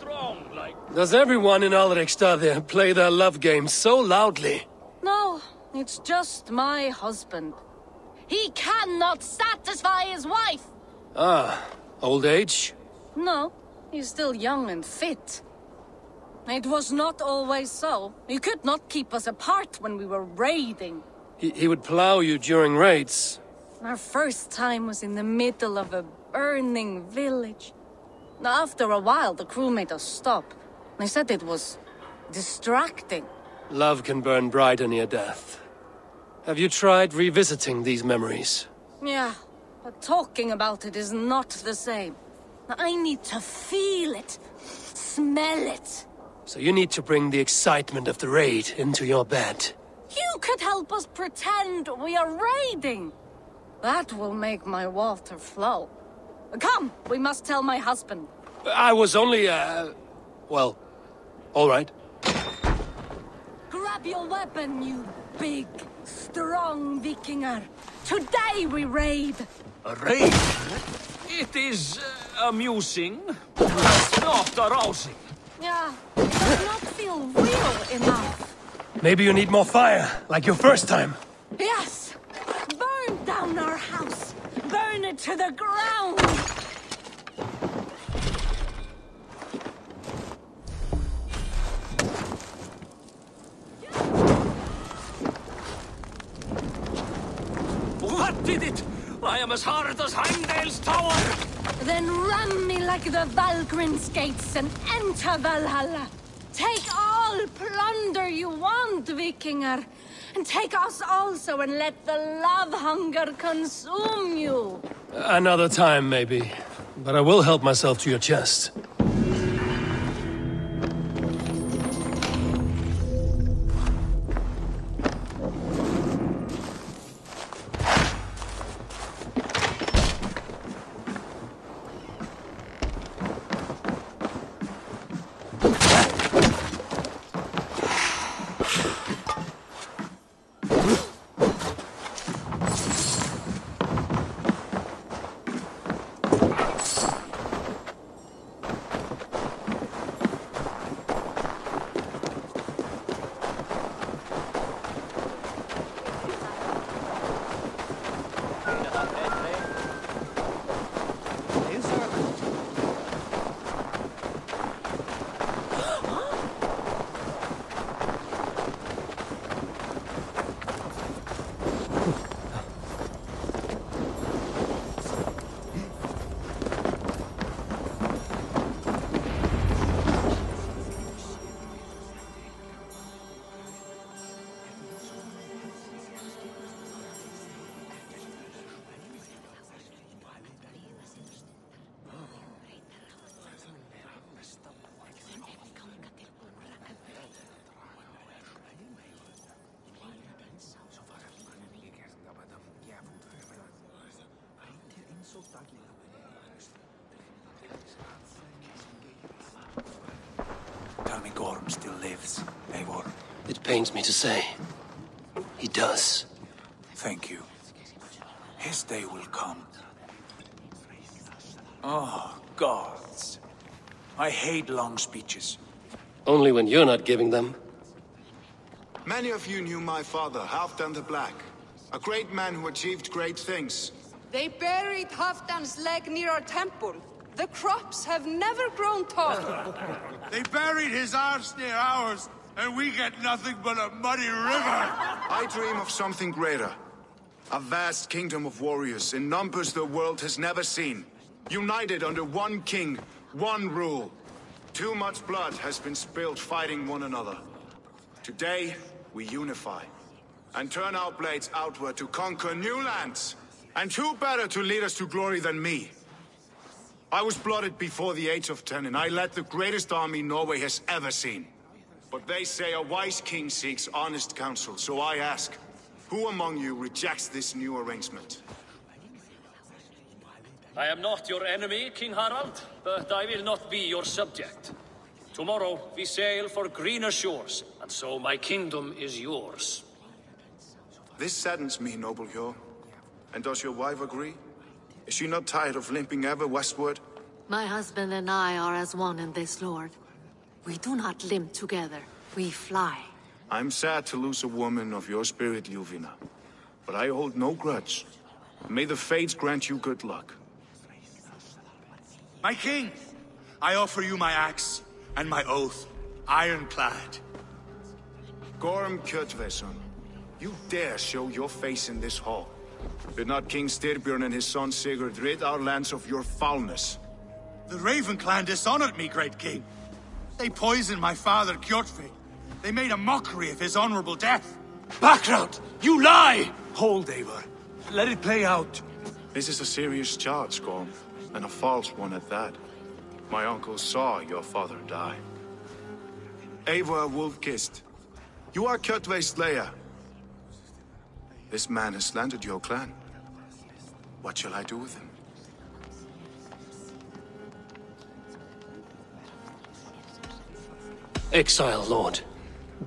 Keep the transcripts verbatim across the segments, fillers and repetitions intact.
strong like... Does everyone in Alrekstad play their love game so loudly? No, it's just my husband. He cannot satisfy his wife! Ah, old age? No, he's still young and fit. It was not always so. He could not keep us apart when we were raiding. He, he would plow you during raids. Our first time was in the middle of a burning village. After a while, the crew made us stop. They said it was distracting. Love can burn brighter near death. Have you tried revisiting these memories? Yeah, but talking about it is not the same. I need to feel it, smell it. So you need to bring the excitement of the raid into your bed. You could help us pretend we are raiding. That will make my water flow. Come, we must tell my husband. I was only, uh... well, all right. Grab your weapon, you big, strong Vikinger. Today we raid. A raid? It is uh, amusing, but not arousing. Yeah, it does not feel real enough. Maybe you need more fire, like your first time. Yes! Burn down our house! Burn it to the ground! What did it? I am as hard as Heimdall's tower! Then ram me like the Valkyrin's gates and enter Valhalla. Take all plunder you want, Vikinger. And take us also and let the love hunger consume you. Another time, maybe. But I will help myself to your chest. Tell me Gorm still lives, Eivor. It pains me to say. He does. Thank you. His day will come. Oh, gods. I hate long speeches. Only when you're not giving them. Many of you knew my father, Halfdan the Black. A great man who achieved great things. They buried Halfdan's leg near our temple. The crops have never grown tall. They buried his arse near ours, and we get nothing but a muddy river. I dream of something greater. A vast kingdom of warriors in numbers the world has never seen. United under one king, one rule. Too much blood has been spilled fighting one another. Today, we unify. And turn our blades outward to conquer new lands. And who better to lead us to glory than me? I was blooded before the age of ten, and I led the greatest army Norway has ever seen. But they say a wise king seeks honest counsel, so I ask, who among you rejects this new arrangement? I am not your enemy, King Harald, but I will not be your subject. Tomorrow we sail for greener shores, and so my kingdom is yours. This saddens me, noble Jor. And does your wife agree? Is she not tired of limping ever westward? My husband and I are as one in this, Lord. We do not limp together. We fly. I'm sad to lose a woman of your spirit, Luvina. But I hold no grudge. May the Fates grant you good luck. My king! I offer you my axe, and my oath, ironclad. Gorm Kjotveson, you dare show your face in this hall. Did not King Styrbjorn and his son Sigurd rid our lands of your foulness? The Raven Clan dishonored me, great king. They poisoned my father, Kjotve. They made a mockery of his honorable death. Background, you lie! Hold, Eivor. Let it play out. This is a serious charge, Gorm, and a false one at that. My uncle saw your father die. Eivor Wulfkist, you are Kjotve's slayer. This man has slandered your clan. What shall I do with him? Exile, Lord.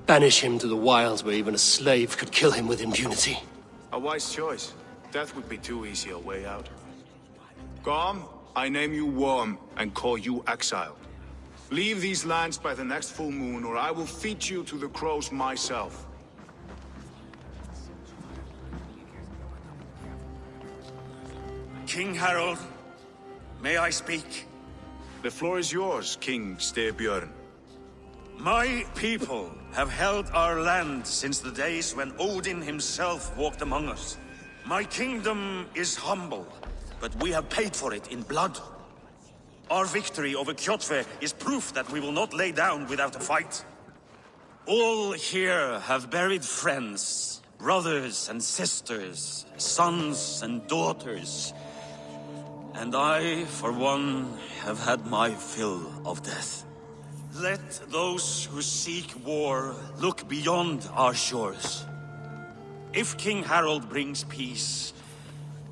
Banish him to the wilds where even a slave could kill him with impunity. A wise choice. Death would be too easy a way out. Gorm, I name you Worm and call you exiled. Leave these lands by the next full moon, or I will feed you to the crows myself. King Harald, may I speak? The floor is yours, King Styrbjorn. My people have held our land since the days when Odin himself walked among us. My kingdom is humble, but we have paid for it in blood. Our victory over Kjotve is proof that we will not lay down without a fight. All here have buried friends, brothers and sisters, sons and daughters. And I, for one, have had my fill of death. Let those who seek war look beyond our shores. If King Harald brings peace,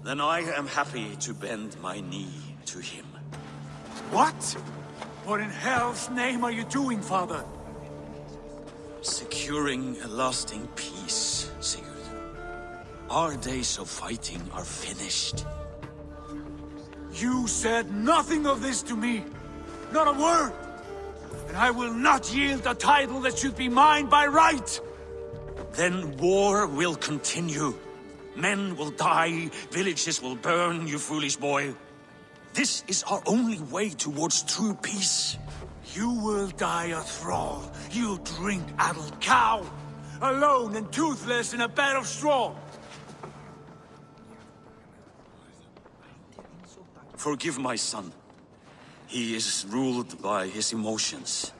then I am happy to bend my knee to him. What? What in hell's name are you doing, Father? Securing a lasting peace, Sigurd. Our days of fighting are finished. You said nothing of this to me! Not a word! And I will not yield a title that should be mine by right! Then war will continue. Men will die, villages will burn, you foolish boy. This is our only way towards true peace. You will die a thrall, you drink-addled cow! Alone and toothless in a bed of straw! Forgive my son. He is ruled by his emotions.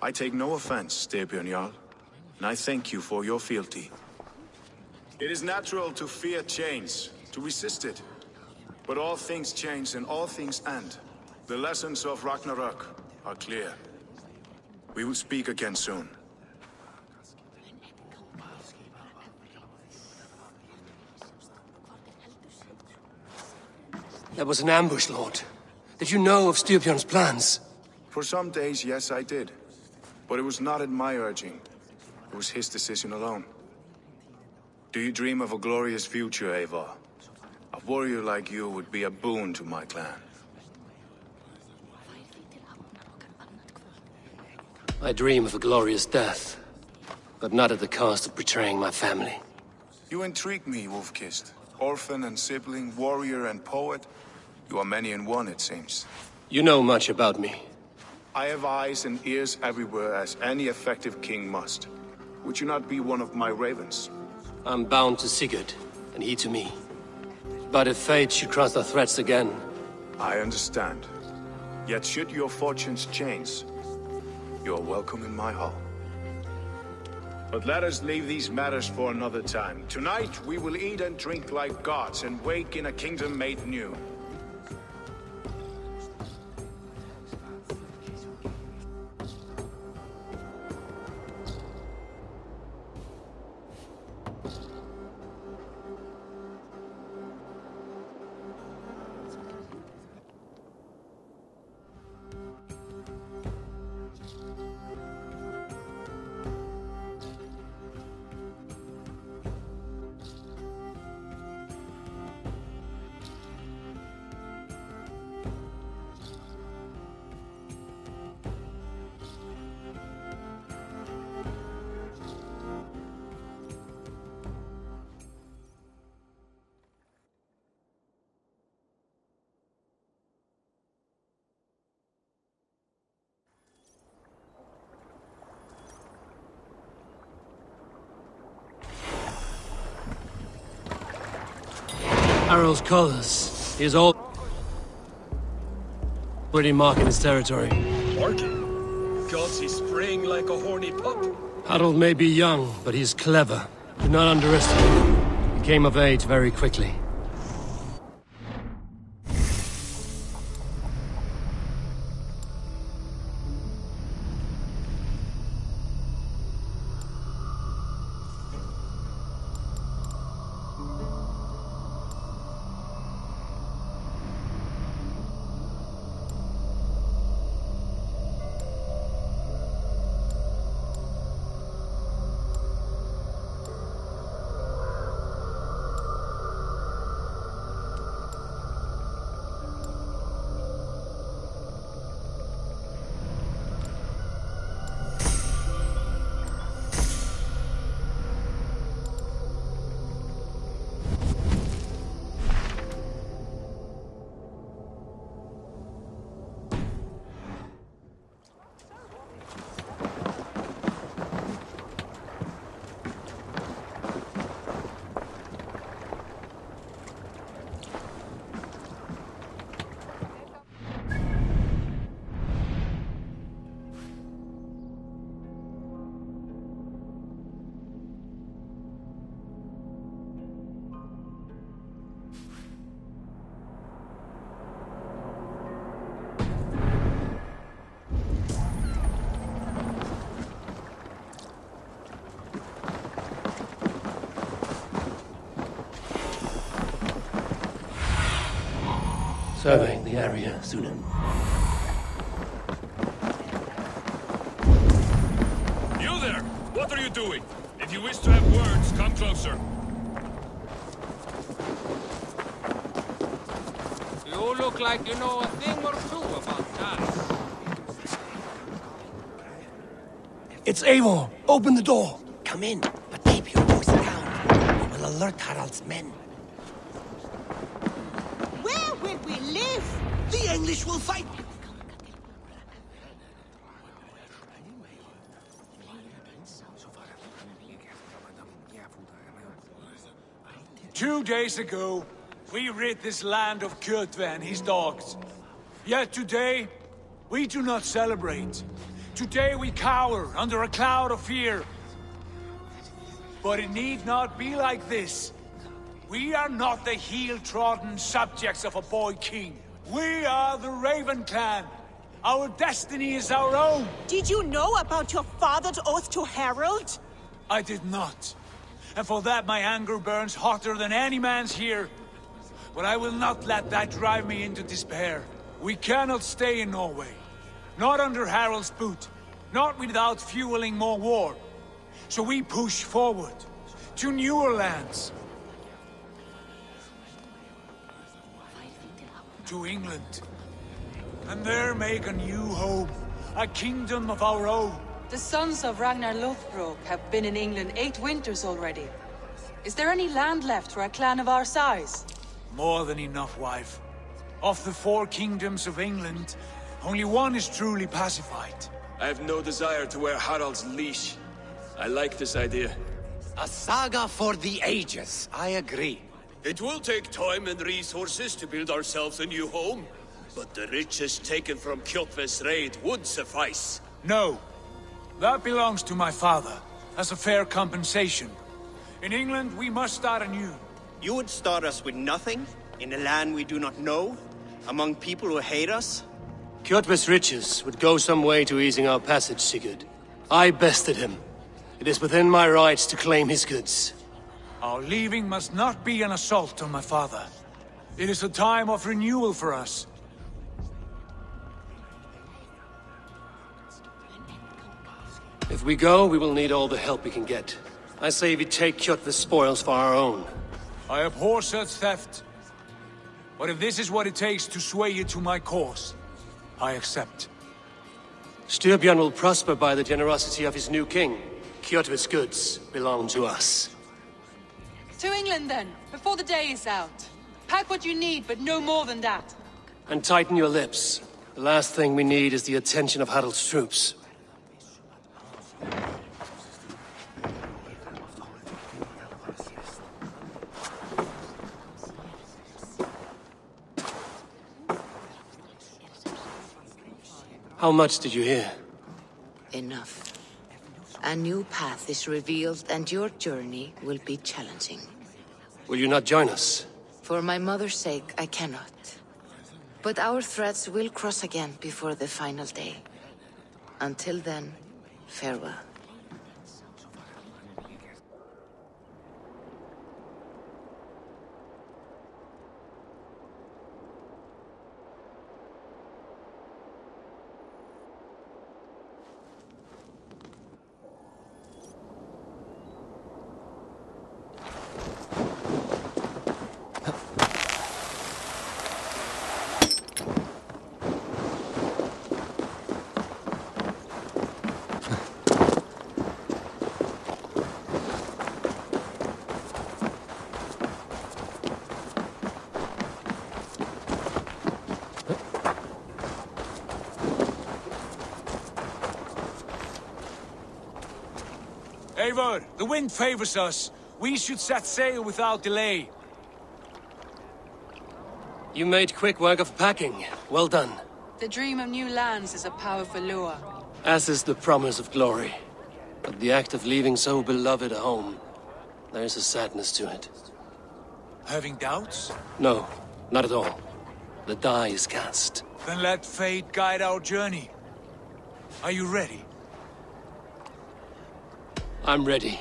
I take no offense, Styrbjorn Jarl, and I thank you for your fealty. It is natural to fear change, to resist it. But all things change and all things end. The lessons of Ragnarok are clear. We will speak again soon. That was an ambush, Lord. Did you know of Styrbjorn's plans? For some days, yes, I did. But it was not at my urging. It was his decision alone. Do you dream of a glorious future, Eivor? A warrior like you would be a boon to my clan. I dream of a glorious death, but not at the cost of betraying my family. You intrigue me, Wulfkist. Orphan and sibling, warrior and poet. You are many in one, it seems. You know much about me. I have eyes and ears everywhere, as any effective king must. Would you not be one of my ravens? I'm bound to Sigurd, and he to me. But if fate should cross our threads again... I understand. Yet should your fortunes change, you are welcome in my hall. But let us leave these matters for another time. Tonight, we will eat and drink like gods and wake in a kingdom made new. Harald's colors. He is all already marking his territory. Marking? Because he's spraying like a horny pup. Harald may be young, but he's clever. Do not underestimate him. He came of age very quickly. Surveying the area, Sunan. You there! What are you doing? If you wish to have words, come closer. You look like you know a thing or two about that. It's Eivor! Open the door! Come in, but keep your voice down. We will alert Harald's men. The English will fight! Two days ago, we rid this land of Kjotve and his dogs. Yet today, we do not celebrate. Today we cower under a cloud of fear. But it need not be like this. We are not the heel-trodden subjects of a boy king. We are the Raven Clan. Our destiny is our own. Did you know about your father's oath to Harald? I did not. And for that my anger burns hotter than any man's here. But I will not let that drive me into despair. We cannot stay in Norway. Not under Harald's boot. Not without fueling more war. So we push forward. To newer lands. To England, and there make a new home, a kingdom of our own. The sons of Ragnar Lothbrok have been in England eight winters already. Is there any land left for a clan of our size? More than enough, wife. Of the four kingdoms of England, only one is truly pacified. I have no desire to wear Harald's leash. I like this idea. A saga for the ages, I agree. It will take time and resources to build ourselves a new home, but the riches taken from Kjotve's raid would suffice. No. That belongs to my father, as a fair compensation. In England, we must start anew. You would start us with nothing? In a land we do not know? Among people who hate us? Kjotve's riches would go some way to easing our passage, Sigurd. I bested him. It is within my rights to claim his goods. Our leaving must not be an assault on my father. It is a time of renewal for us. If we go, we will need all the help we can get. I say we take Kjotve's spoils for our own. I abhor such theft. But if this is what it takes to sway you to my cause, I accept. Styrbjorn will prosper by the generosity of his new king. Kjotve's goods belong to us. To England, then, before the day is out. Pack what you need, but no more than that. And tighten your lips. The last thing we need is the attention of Harald's troops. How much did you hear? Enough. A new path is revealed, and your journey will be challenging. Will you not join us? For my mother's sake, I cannot. But our threads will cross again before the final day. Until then, farewell. Eivor, the wind favors us. We should set sail without delay. You made quick work of packing. Well done. The dream of new lands is a powerful lure. As is the promise of glory. But the act of leaving so beloved a home, there is a sadness to it. Having doubts? No, not at all. The die is cast. Then let fate guide our journey. Are you ready? I'm ready.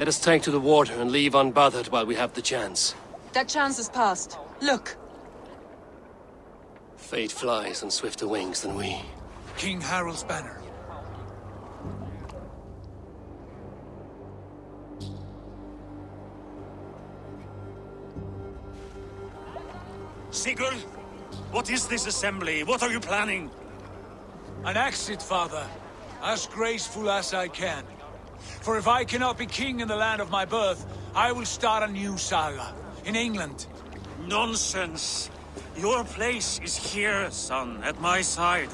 Let us tank to the water and leave unbothered while we have the chance. That chance is past. Look! Fate flies on swifter wings than we. King Harald's banner. Sigurd! What is this assembly? What are you planning? An exit, father. As graceful as I can. For if I cannot be king in the land of my birth, I will start a new saga, in England. Nonsense! Your place is here, son, at my side.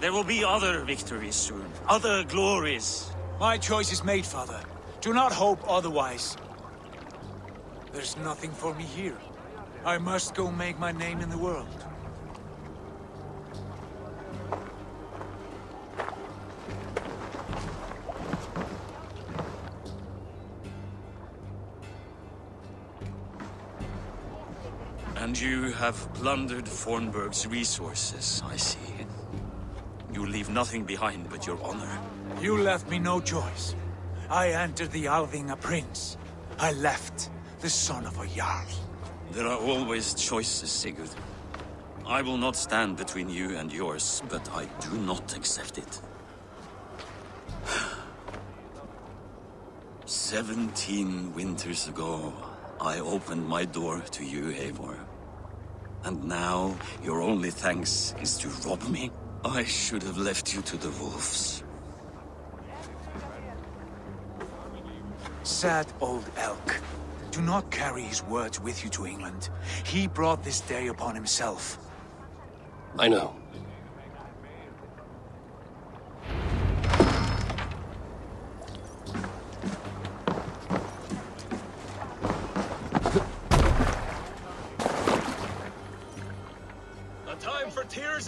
There will be other victories soon, other glories. My choice is made, father. Do not hope otherwise. There's nothing for me here. I must go make my name in the world. And you have plundered Fornburg's resources, I see. You leave nothing behind but your honor. You left me no choice. I entered the Alving a prince. I left the son of a Jarl. There are always choices, Sigurd. I will not stand between you and yours, but I do not accept it. Seventeen winters ago, I opened my door to you, Eivor. And now, your only thanks is to rob me? I should have left you to the wolves. Sad old elk. Do not carry his words with you to England. He brought this day upon himself. I know.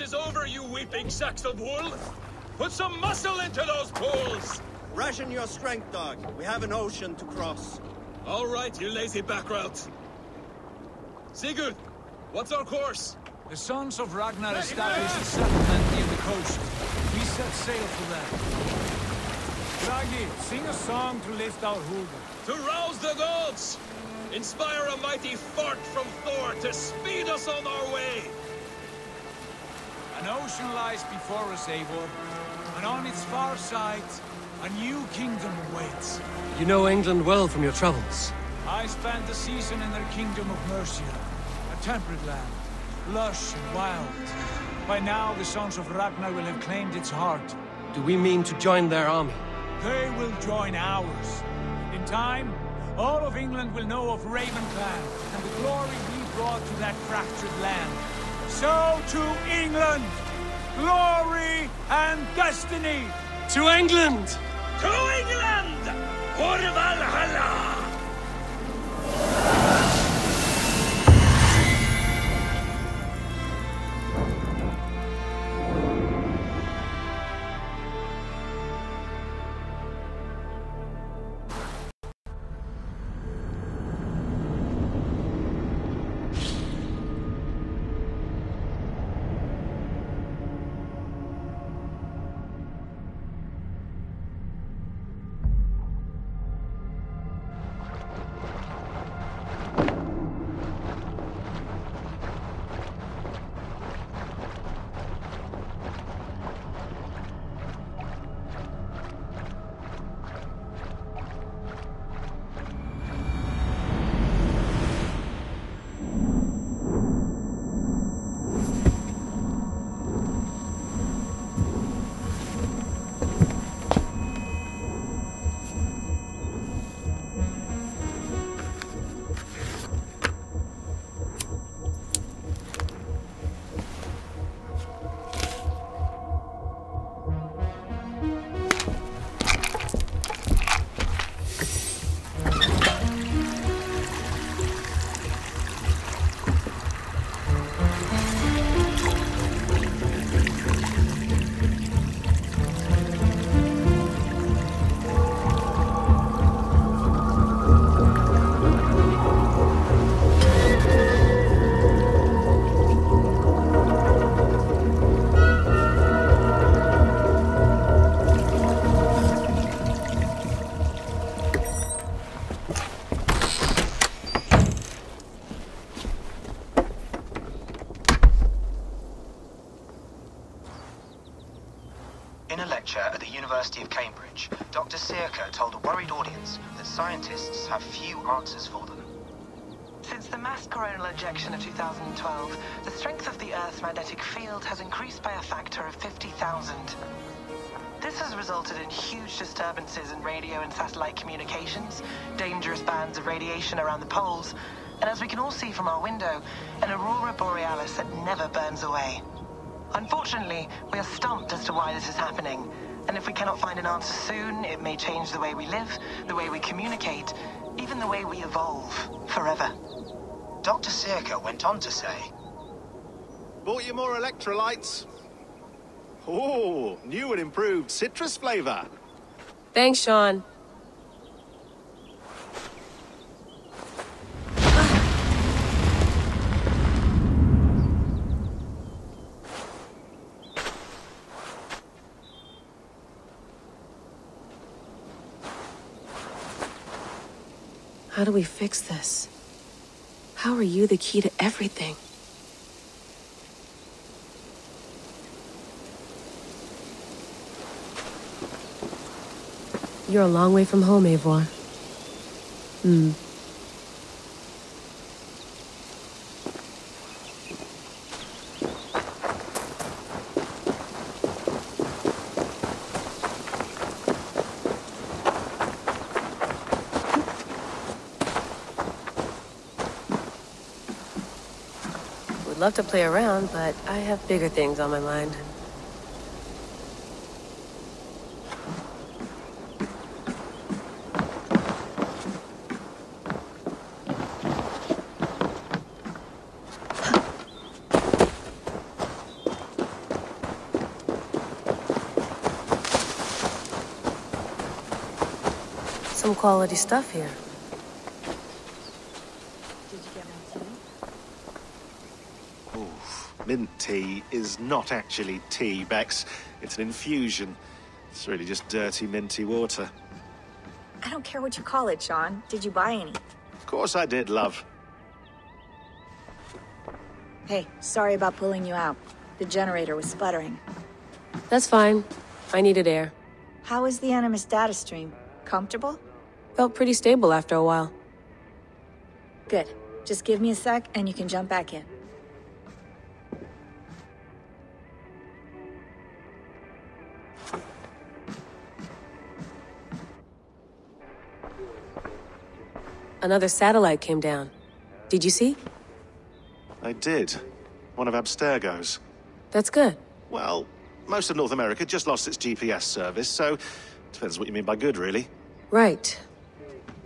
Is over, you weeping sacks of wool! Put some muscle into those pools! Ration your strength, dog. We have an ocean to cross. All right, you lazy back route. Sigurd, what's our course? The sons of Ragnar established a settlement near the coast. We set sail for them. Raggi, sing a song to lift our hood. To rouse the gods! Inspire a mighty fart from Thor to speed us on our way! An ocean lies before us, Eivor, and on its far side, a new kingdom waits. You know England well from your travels. I spent a season in their kingdom of Mercia, a temperate land, lush and wild. By now, the sons of Ragnar will have claimed its heart. Do we mean to join their army? They will join ours. In time, all of England will know of Raven Clan and the glory we brought to that fractured land. So to England! Glory and destiny! To England! To England! For Valhalla! University of Cambridge, Doctor Sirka told a worried audience that scientists have few answers for them. Since the mass coronal ejection of two thousand twelve, the strength of the Earth's magnetic field has increased by a factor of fifty thousand. This has resulted in huge disturbances in radio and satellite communications, dangerous bands of radiation around the poles, and as we can all see from our window, an aurora borealis that never burns away. Unfortunately, we are stumped as to why this is happening, and if we cannot find an answer soon, it may change the way we live, the way we communicate, even the way we evolve, forever. Doctor Sirka went on to say, "Bought you more electrolytes? Oh, new and improved citrus flavor." Thanks, Sean. How do we fix this? How are you the key to everything? You're a long way from home, Eivor. Hmm. Love to play around, but I have bigger things on my mind. Some quality stuff here. Mint tea is not actually tea, Bex. It's an infusion. It's really just dirty, minty water. I don't care what you call it, Sean. Did you buy any? Of course I did, love. Hey, sorry about pulling you out. The generator was sputtering. That's fine. I needed air. How is the Animus data stream? Comfortable? Felt pretty stable after a while. Good. Just give me a sec and you can jump back in. Another satellite came down. Did you see? I did. One of Abstergo's. That's good. Well, most of North America just lost its G P S service, so depends what you mean by good, really. Right.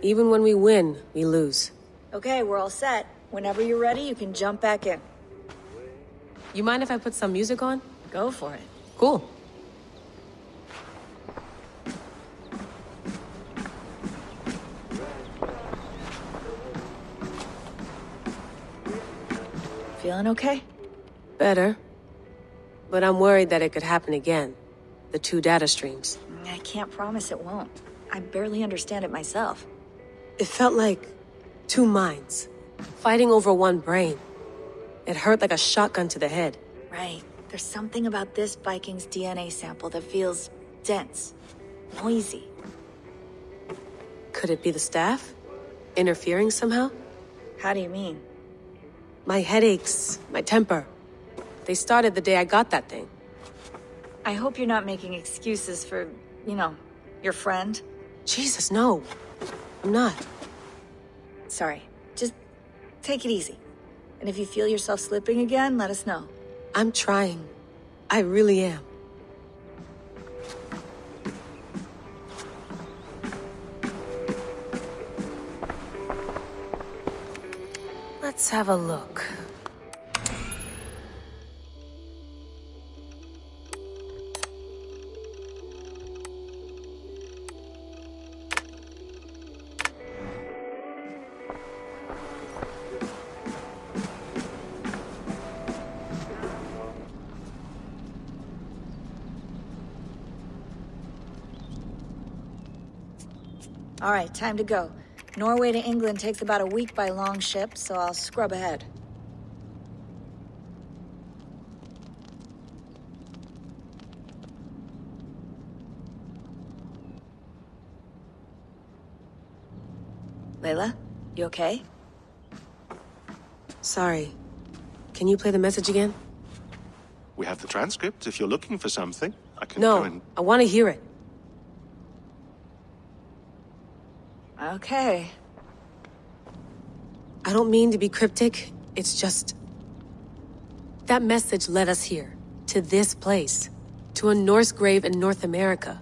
Even when we win, we lose. Okay, we're all set. Whenever you're ready, you can jump back in. You mind if I put some music on? Go for it. Cool. Feeling okay? Better. But I'm worried that it could happen again. The two data streams. I can't promise it won't. I barely understand it myself. It felt like two minds, fighting over one brain. It hurt like a shotgun to the head. Right. There's something about this Viking's D N A sample that feels dense, noisy. Could it be the staff? Interfering somehow? How do you mean? My headaches, my temper. They started the day I got that thing. I hope you're not making excuses for, you know, your friend. Jesus, no. I'm not. Sorry. Just take it easy. And if you feel yourself slipping again, let us know. I'm trying. I really am. Let's have a look. All right, time to go. Norway to England takes about a week by long ship, so I'll scrub ahead. Layla, you okay? Sorry. Can you play the message again? We have the transcript. If you're looking for something, I can no, go and... No, I want to hear it. Okay. I don't mean to be cryptic. It's just... That message led us here. To this place. To a Norse grave in North America.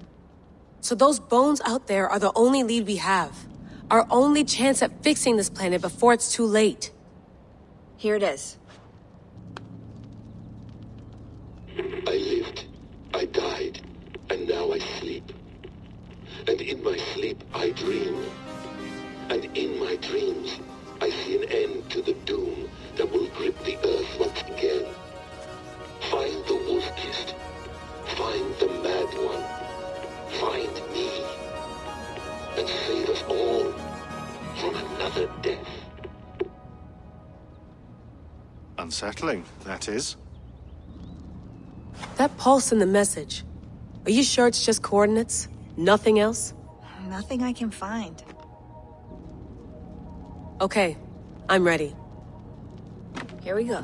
So those bones out there are the only lead we have. Our only chance at fixing this planet before it's too late. Here it is. I lived, I died, and now I sleep. And in my sleep I dream. And in my dreams I see an end to the doom that will grip the earth once again. Find the Wulfkist. Find the Mad One. Find me. And save us all from another death. Unsettling, that is. That pulse in the message. Are you sure it's just coordinates? Nothing else? Nothing I can find. Okay, I'm ready. Here we go.